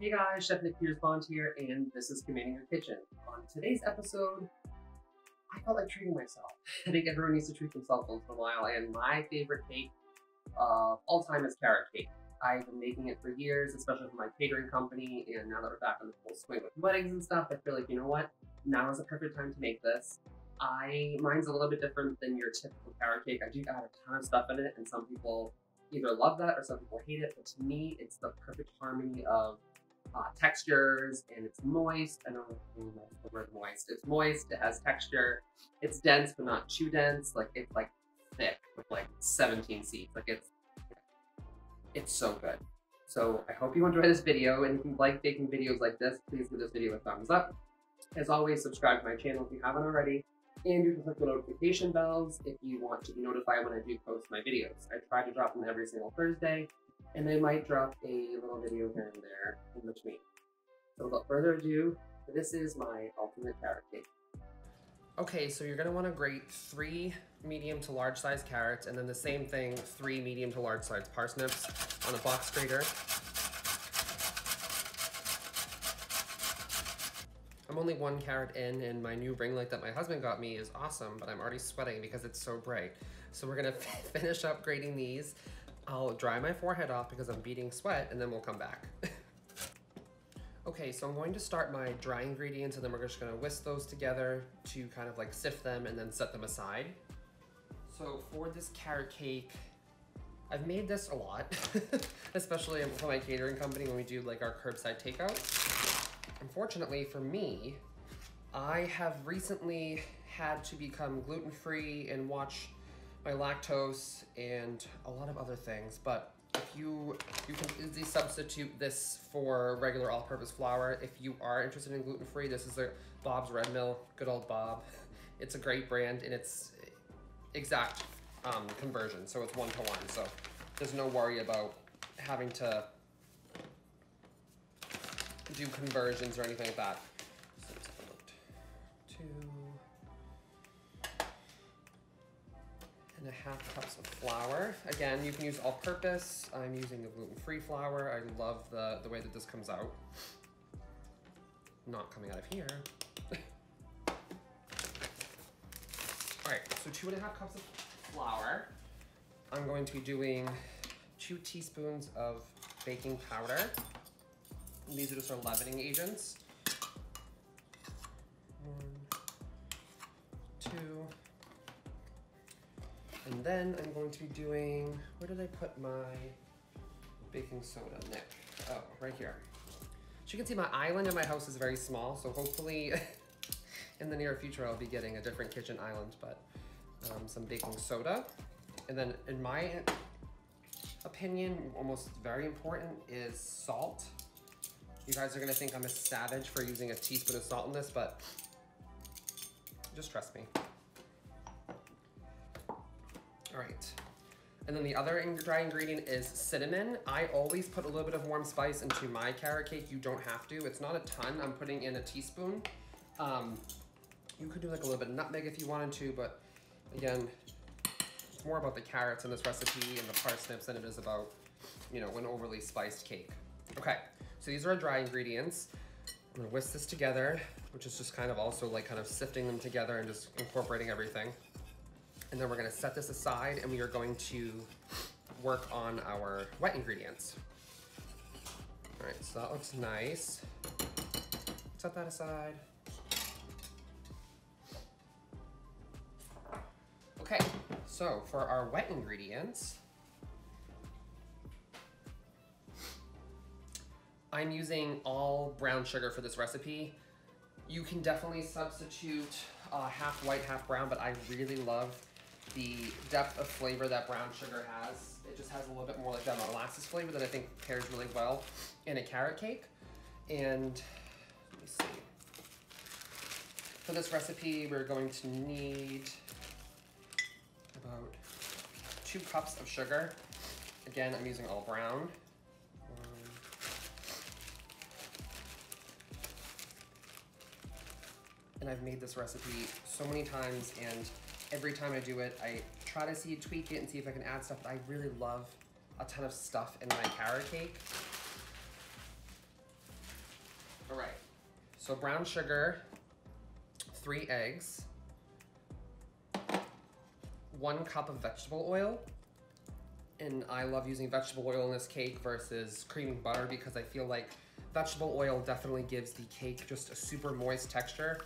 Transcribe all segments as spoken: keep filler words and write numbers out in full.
Hey guys, Chef Nick Peters Bond here, and this is Commanding Your Kitchen. On today's episode, I felt like treating myself. I think everyone needs to treat themselves once in a while, and my favorite cake of all time is carrot cake. I've been making it for years, especially for my catering company, and now that we're back on the full swing with weddings and stuff, I feel like, you know what, now is the perfect time to make this. I Mine's a little bit different than your typical carrot cake. I do add a ton of stuff in it, and some people either love that or some people hate it, but to me, it's the perfect harmony of Uh, textures, and it's moist. I don't really like the word moist. It's moist, it has texture, it's dense but not too dense. Like, it's like thick with like seventeen seeds. Like it's it's so good. So I hope you enjoy this video, and if you like baking videos like this, please give this video a thumbs up. As always, subscribe to my channel if you haven't already, and you can click the notification bells if you want to be notified when I do post my videos. I try to drop them every single Thursday, and they might drop a little video here and there in between. So without further ado, this is my ultimate carrot cake. Okay, so you're gonna wanna grate three medium to large size carrots, and then the same thing, three medium to large size parsnips on a box grater. I'm only one carrot in, and my new ring light that my husband got me is awesome, but I'm already sweating because it's so bright. So we're gonna finish up grating these. I'll dry my forehead off because I'm beating sweat, and then we'll come back. Okay, so I'm going to start my dry ingredients, and then we're just gonna whisk those together to kind of like sift them and then set them aside. So for this carrot cake, I've made this a lot, especially for my catering company when we do like our curbside takeout. Unfortunately for me, I have recently had to become gluten-free and watch my lactose and a lot of other things, but if you you can easily substitute this for regular all-purpose flour. If you are interested in gluten-free, this is a Bob's Red Mill, good old Bob. It's a great brand, and it's exact um, conversion, so it's one-to-one, so there's no worry about having to do conversions or anything like that. So let's put two and a half cups of flour. Again, you can use all-purpose. I'm using the gluten-free flour. I love the, the way that this comes out. Not coming out of here. All right, so two and a half cups of flour. I'm going to be doing two teaspoons of baking powder. And these are just our leavening agents. And then I'm going to be doing, where did I put my baking soda, Nick? Oh, right here. As you can see, my island in my house is very small, so hopefully in the near future I'll be getting a different kitchen island, but um, some baking soda. And then in my opinion, almost very important, is salt. You guys are gonna think I'm a savage for using a teaspoon of salt in this, but just trust me. All right, and then the other in dry ingredient is cinnamon. I always put a little bit of warm spice into my carrot cake. You don't have to. It's not a ton. I'm putting in a teaspoon. Um, you could do like a little bit of nutmeg if you wanted to, but again, it's more about the carrots in this recipe and the parsnips than it is about, you know, an overly spiced cake. Okay, so these are our dry ingredients. I'm gonna whisk this together, which is just kind of also like kind of sifting them together and just incorporating everything. And then we're gonna set this aside, and we are going to work on our wet ingredients. All right, so that looks nice. Set that aside. Okay, so for our wet ingredients, I'm using all brown sugar for this recipe. You can definitely substitute uh, half white, half brown, but I really love the depth of flavor that brown sugar has. It just has a little bit more like that molasses flavor that I think pairs really well in a carrot cake. And let me see. For this recipe, we're going to need about two cups of sugar. Again, I'm using all brown. One. And I've made this recipe so many times, and every time I do it, I try to see, tweak it and see if I can add stuff, but I really love a ton of stuff in my carrot cake. All right, so brown sugar, three eggs, one cup of vegetable oil. And I love using vegetable oil in this cake versus cream and butter because I feel like vegetable oil definitely gives the cake just a super moist texture.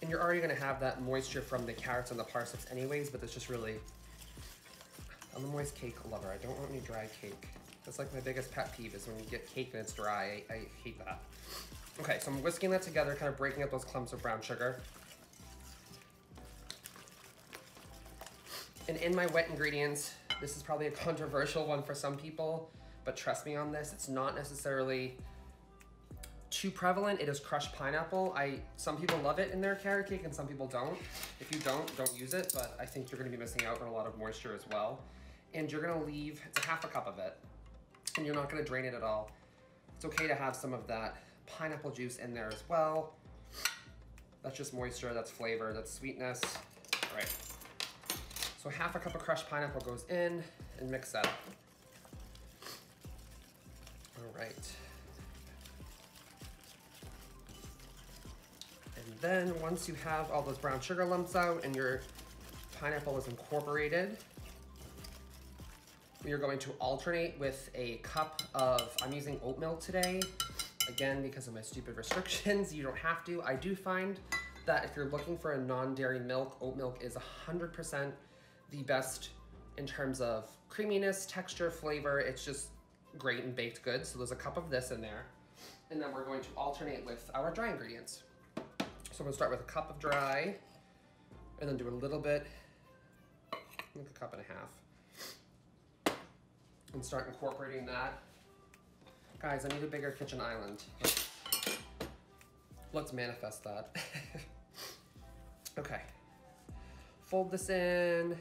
And you're already gonna have that moisture from the carrots and the parsnips anyways, but it's just really, I'm a moist cake lover. I don't want any dry cake. That's like my biggest pet peeve is when you get cake and it's dry. I, I hate that. Okay, so I'm whisking that together, kind of breaking up those clumps of brown sugar. And in my wet ingredients, this is probably a controversial one for some people, but trust me on this, it's not necessarily too prevalent. It is crushed pineapple. I some people love it in their carrot cake and some people don't. If you don't, don't use it, but I think you're gonna be missing out on a lot of moisture as well. And you're gonna leave, it's a half a cup of it, and you're not gonna drain it at all. It's okay to have some of that pineapple juice in there as well. That's just moisture, that's flavor, that's sweetness. All right. So half a cup of crushed pineapple goes in and mix that up. All right. And then once you have all those brown sugar lumps out and your pineapple is incorporated, you're going to alternate with a cup of, I'm using oat milk today. Again, because of my stupid restrictions, you don't have to. I do find that if you're looking for a non-dairy milk, oat milk is one hundred percent the best in terms of creaminess, texture, flavor. It's just great and baked good. So there's a cup of this in there. And then we're going to alternate with our dry ingredients. So I'm gonna start with a cup of dry and then do a little bit, like a cup and a half. And start incorporating that. Guys, I need a bigger kitchen island. Let's manifest that. Okay. Fold this in.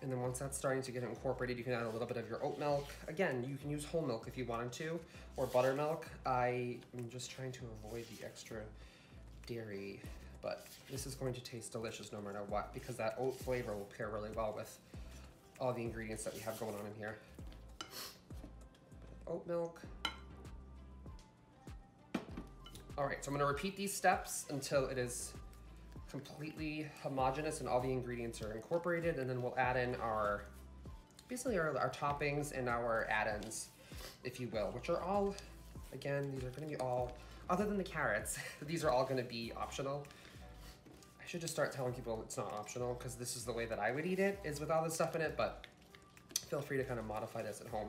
And then once that's starting to get incorporated, you can add a little bit of your oat milk. Again, you can use whole milk if you wanted to, or buttermilk. I am just trying to avoid the extra dairy, but this is going to taste delicious no matter what, because that oat flavor will pair really well with all the ingredients that we have going on in here. Oat milk. All right, so I'm gonna repeat these steps until it is completely homogeneous and all the ingredients are incorporated, and then we'll add in our, basically our, our toppings and our add-ins, if you will, which are all, again, these are gonna be all, other than the carrots, these are all gonna be optional. I should just start telling people it's not optional because this is the way that I would eat it, is with all this stuff in it, but feel free to kind of modify this at home.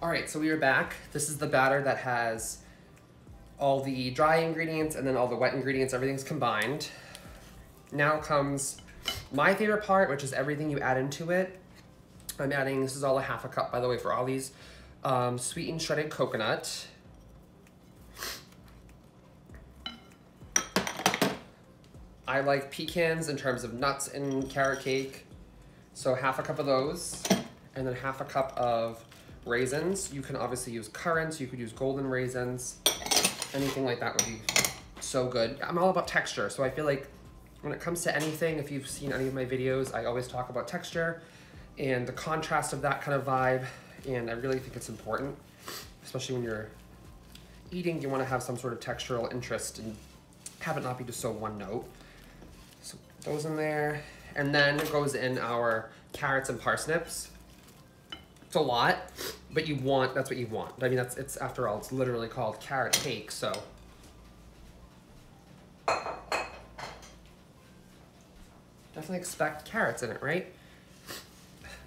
All right, so we are back. This is the batter that has all the dry ingredients and then all the wet ingredients, everything's combined. Now comes my favorite part, which is everything you add into it. I'm adding, this is all a half a cup, by the way, for all these, um, sweetened shredded coconut. I like pecans in terms of nuts in carrot cake. So half a cup of those, and then half a cup of raisins. You can obviously use currants, you could use golden raisins. Anything like that would be so good. I'm all about texture, so I feel like when it comes to anything, if you've seen any of my videos, I always talk about texture and the contrast of that kind of vibe, and I really think it's important, especially when you're eating, you want to have some sort of textural interest and have it not be just so one note. So those in there, and then it goes in our carrots and parsnips. It's a lot, but you want, that's what you want. I mean, that's, it's, after all, it's literally called carrot cake, so. Definitely expect carrots in it, right?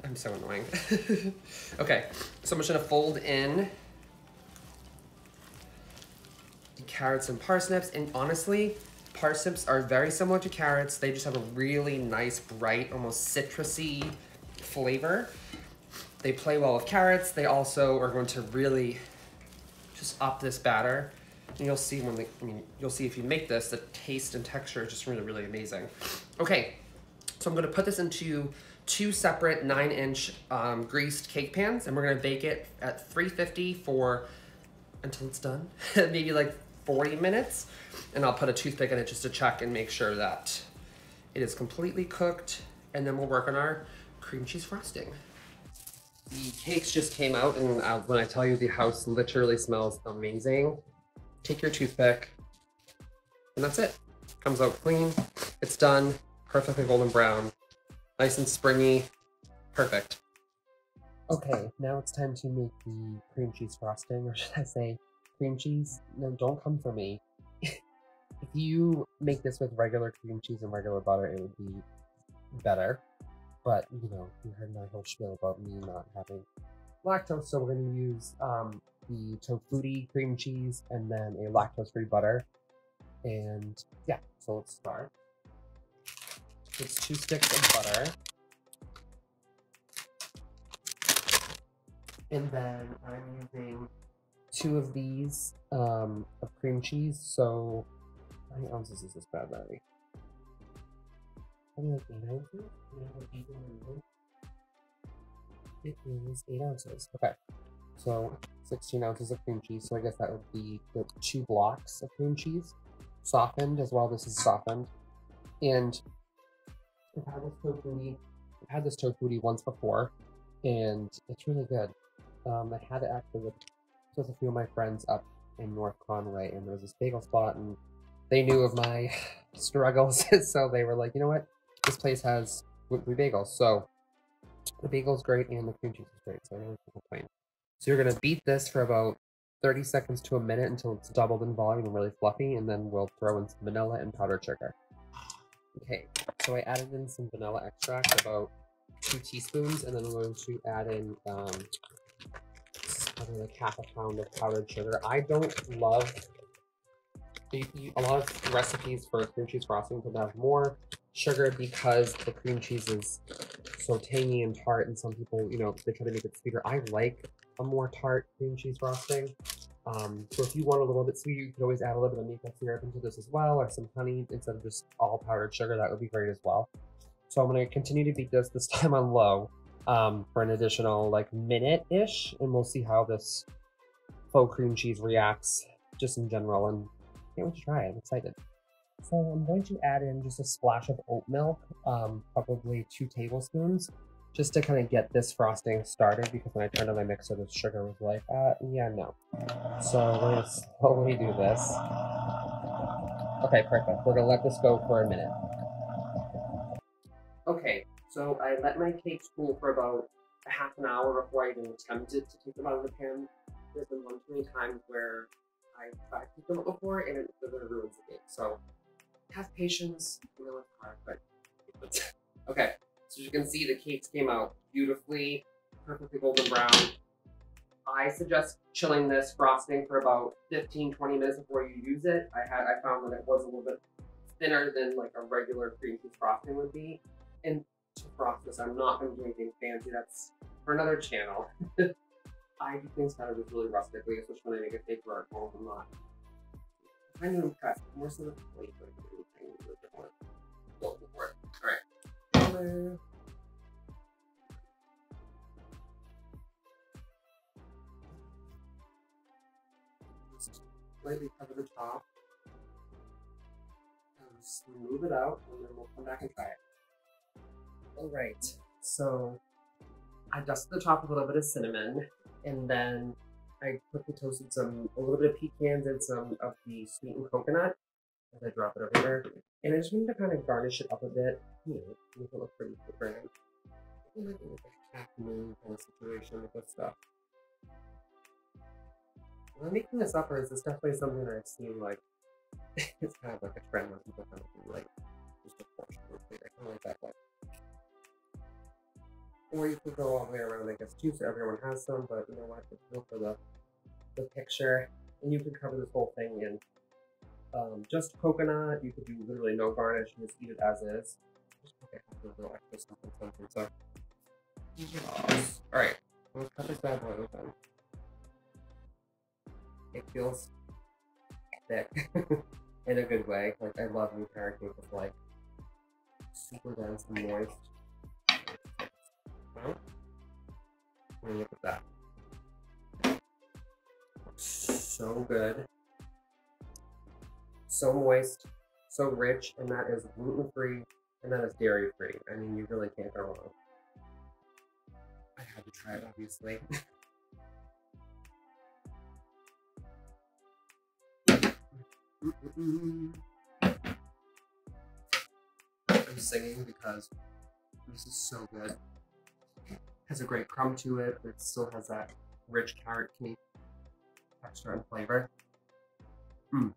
I'm so annoying. Okay, so I'm just gonna fold in the carrots and parsnips, and honestly, parsnips are very similar to carrots. They just have a really nice, bright, almost citrusy flavor. They play well with carrots. They also are going to really just up this batter. And you'll see when they, I mean, you'll see if you make this, the taste and texture is just really, really amazing. Okay, so I'm gonna put this into two separate nine inch um, greased cake pans, and we're gonna bake it at three fifty for, until it's done, maybe like forty minutes. And I'll put a toothpick in it just to check and make sure that it is completely cooked. And then we'll work on our cream cheese frosting. The cakes just came out, and uh, when I tell you, the house literally smells amazing. Take your toothpick, and that's it. Comes out clean. It's done. Perfectly golden brown. Nice and springy. Perfect. Okay, now it's time to make the cream cheese frosting, or should I say cream cheese? No, don't come for me. If you make this with regular cream cheese and regular butter, it would be better. But, you know, you heard my whole spiel about me not having lactose, so we're going to use um, the Tofutti cream cheese and then a lactose-free butter. And yeah, so let's start. It's two sticks of butter. And then I'm using two of these um, of cream cheese. So, how many ounces is this bad baby? Like eight ounces? It is eight ounces. Okay. So sixteen ounces of cream cheese. So I guess that would be the two blocks of cream cheese. Softened as well. This is softened. And I've had this tofutti, I've had this tofutti once before, and it's really good. Um, I had it actually with just a few of my friends up in North Conway, and there was this bagel spot, and they knew of my struggles, so they were like, you know what, this place has weekly bagels, so the bagel's great and the cream cheese is great, so I don't complain. So you're gonna beat this for about thirty seconds to a minute until it's doubled in volume and really fluffy, and then we'll throw in some vanilla and powdered sugar. Okay, so I added in some vanilla extract, about two teaspoons, and then I'm going to add in um, like half a pound of powdered sugar. I don't love, a lot of recipes for cream cheese frosting could have more sugar because the cream cheese is so tangy and tart, and some people, you know, they try to make it sweeter. I like a more tart cream cheese frosting. Um, so if you want a little bit sweet, you can always add a little bit of maple syrup into this as well, or some honey instead of just all powdered sugar. That would be great as well. So I'm going to continue to beat this, this time on low, um, for an additional like minute-ish, and we'll see how this faux cream cheese reacts just in general, and I can't wait to try it. I'm excited. So I'm going to add in just a splash of oat milk, um, probably two tablespoons, just to kind of get this frosting started, because when I turned on my mixer, the sugar was like, uh, yeah, no. So we're gonna slowly do this. Okay, perfect. We're gonna let this go for a minute. Okay, so I let my cakes cool for about a half an hour before I even attempted to take them out of the pan. There's been one too many times where I tried to take them out before, and it really ruins the cake. So have patience. I know it's hard, but okay. So as you can see, the cakes came out beautifully, perfectly golden brown. I suggest chilling this frosting for about fifteen, twenty minutes before you use it. I had, I found that it was a little bit thinner than like a regular cream cheese frosting would be. And to frost this, I'm not going to do anything fancy. That's for another channel. I do things kind of really rustically, especially when I make a fake or at home. I'm not. I know I'm cut more so than the plate, but I'm doing things a little bit more golden for it. All right. Hello. Just lightly cover the top and smooth it out, and then we'll come back and try it. All right, so I dusted the top with a little bit of cinnamon, and then I quickly toasted some a little bit of pecans and some of the sweetened coconut as I drop it over there. And I just wanted to kind of garnish it up a bit, you know, make it look pretty different. I think I can't move in a situation with this stuff. Am I making this up, or is this definitely something that I've seen, like, it's kind of like a trend where people kind of do, like, just a portion of it, something like that, like. Or you could go all the way around, I guess, too, so everyone has some, but you know what, it's built for the, the picture. And you can cover this whole thing in Um, just coconut. You could do literally no garnish and just eat it as is. Just okay, a little extra stuff and something. So, yes. All right, let's cut this bad boy open. It feels thick in a good way. Like, I love new carrot cake with like super dense and moist. Right? And look at that. So good. So moist, so rich, and that is gluten-free, and that is dairy-free. I mean, you really can't go wrong. I had to try it, obviously. Mm-mm-mm. I'm singing because this is so good. It has a great crumb to it, but it still has that rich carrot cake texture and flavor. Mm.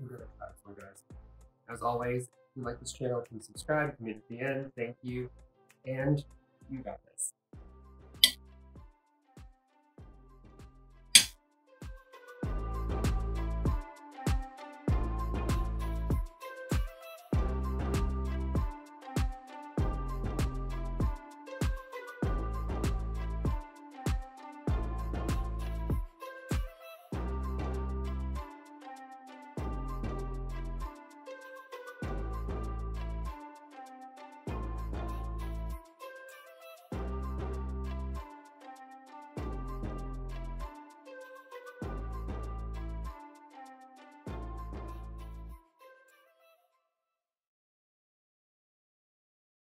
I'm gonna try this one, guys. As always, if you like this channel, you can subscribe, comment at the end. Thank you, and you got this.